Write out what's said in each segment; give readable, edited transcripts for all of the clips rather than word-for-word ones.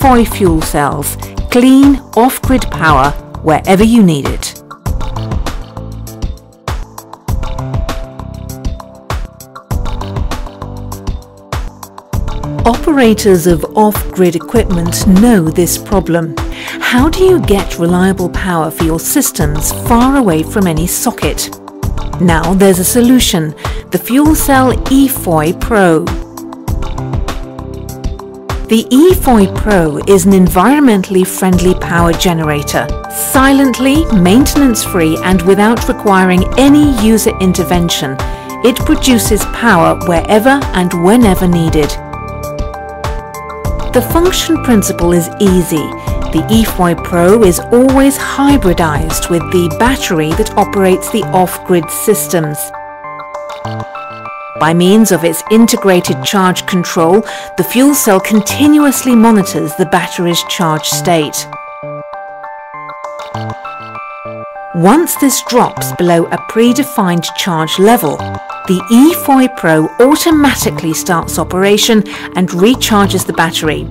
EFOY fuel cells, clean, off-grid power wherever you need it. Operators of off-grid equipment know this problem. How do you get reliable power for your systems far away from any socket? Now there's a solution, the fuel cell EFOY Pro. The EFOY Pro is an environmentally friendly power generator, silently, maintenance-free and without requiring any user intervention. It produces power wherever and whenever needed. The function principle is easy. The EFOY Pro is always hybridized with the battery that operates the off-grid systems. By means of its integrated charge control, the fuel cell continuously monitors the battery's charge state. Once this drops below a predefined charge level, the EFOY Pro automatically starts operation and recharges the battery.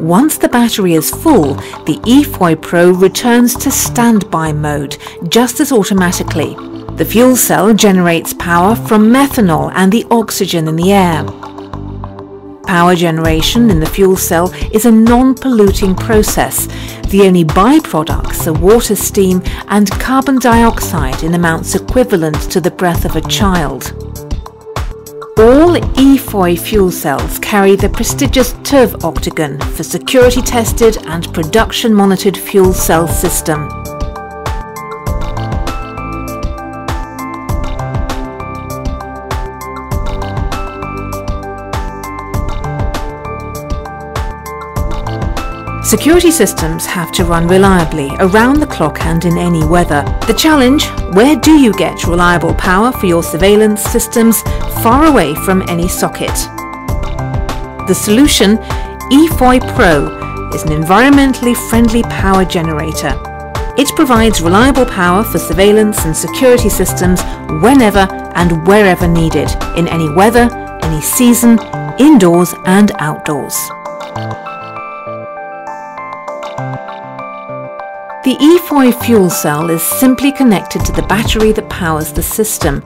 Once the battery is full, the EFOY Pro returns to standby mode just as automatically. The fuel cell generates power from methanol and the oxygen in the air. Power generation in the fuel cell is a non-polluting process. The only byproducts are water, steam, and carbon dioxide in amounts equivalent to the breath of a child. All EFOY fuel cells carry the prestigious TÜV octagon for security-tested and production-monitored fuel cell system. Security systems have to run reliably, around the clock and in any weather. The challenge, where do you get reliable power for your surveillance systems far away from any socket? The solution, EFOY Pro, is an environmentally friendly power generator. It provides reliable power for surveillance and security systems whenever and wherever needed, in any weather, any season, indoors and outdoors. The EFOY fuel cell is simply connected to the battery that powers the system.